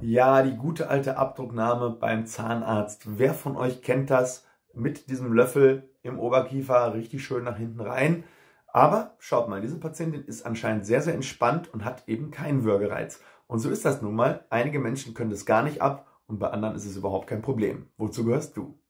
Ja, die gute alte Abdrucknahme beim Zahnarzt. Wer von euch kennt das? Mit diesem Löffel im Oberkiefer richtig schön nach hinten rein. Aber schaut mal, diese Patientin ist anscheinend sehr, sehr entspannt und hat eben keinen Würgereiz. Und so ist das nun mal. Einige Menschen können das gar nicht ab und bei anderen ist es überhaupt kein Problem. Wozu gehörst du?